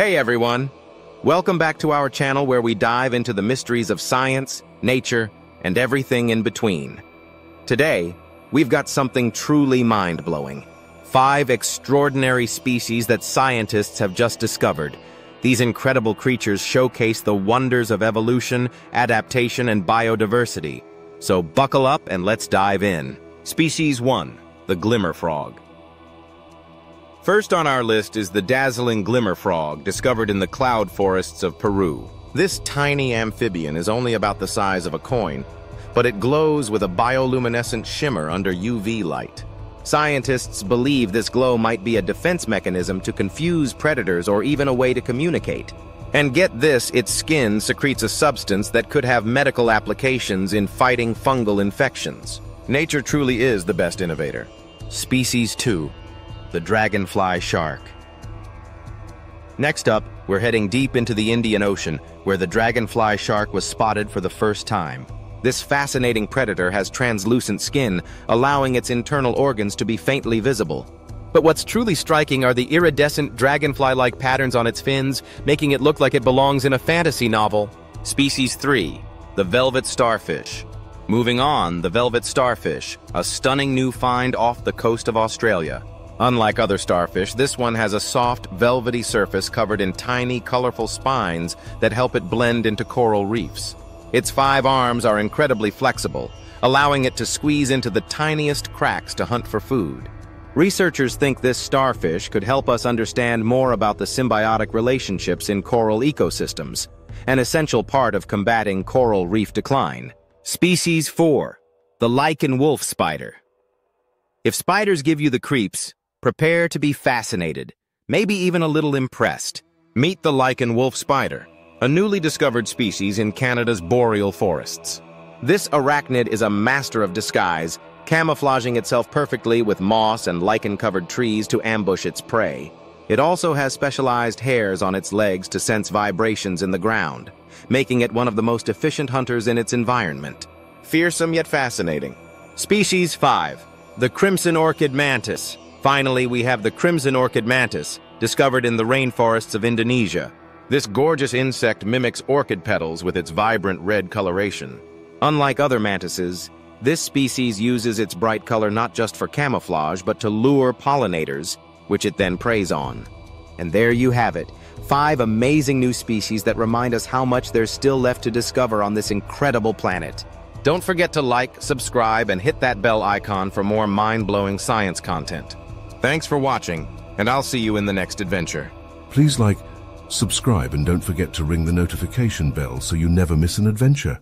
Hey everyone! Welcome back to our channel where we dive into the mysteries of science, nature, and everything in between. Today, we've got something truly mind-blowing. 5 extraordinary species that scientists have just discovered. These incredible creatures showcase the wonders of evolution, adaptation, and biodiversity. So buckle up and let's dive in. Species 1, the Glimmer Frog. First on our list is the dazzling glimmer frog, discovered in the cloud forests of Peru. This tiny amphibian is only about the size of a coin, but it glows with a bioluminescent shimmer under UV light. Scientists believe this glow might be a defense mechanism to confuse predators or even a way to communicate. And get this, its skin secretes a substance that could have medical applications in fighting fungal infections. Nature truly is the best innovator. Species 2. The Dragonfly Shark. Next up, we're heading deep into the Indian Ocean, where the dragonfly shark was spotted for the first time. This fascinating predator has translucent skin, allowing its internal organs to be faintly visible. But what's truly striking are the iridescent dragonfly-like patterns on its fins, making it look like it belongs in a fantasy novel. Species 3, the Velvet Starfish. Moving on, the Velvet Starfish, a stunning new find off the coast of Australia. Unlike other starfish, this one has a soft, velvety surface covered in tiny, colorful spines that help it blend into coral reefs. Its 5 arms are incredibly flexible, allowing it to squeeze into the tiniest cracks to hunt for food. Researchers think this starfish could help us understand more about the symbiotic relationships in coral ecosystems, an essential part of combating coral reef decline. Species 4, the Lichen Wolf Spider. If spiders give you the creeps, prepare to be fascinated, maybe even a little impressed. Meet the Lichen Wolf Spider, a newly discovered species in Canada's boreal forests. This arachnid is a master of disguise, camouflaging itself perfectly with moss and lichen-covered trees to ambush its prey. It also has specialized hairs on its legs to sense vibrations in the ground, making it one of the most efficient hunters in its environment. Fearsome yet fascinating. Species 5, the Crimson Orchid Mantis. Finally, we have the Crimson Orchid Mantis, discovered in the rainforests of Indonesia. This gorgeous insect mimics orchid petals with its vibrant red coloration. Unlike other mantises, this species uses its bright color not just for camouflage, but to lure pollinators, which it then preys on. And there you have it, 5 amazing new species that remind us how much there's still left to discover on this incredible planet. Don't forget to like, subscribe, and hit that bell icon for more mind-blowing science content. Thanks for watching, and I'll see you in the next adventure. Please like, subscribe, and don't forget to ring the notification bell so you never miss an adventure.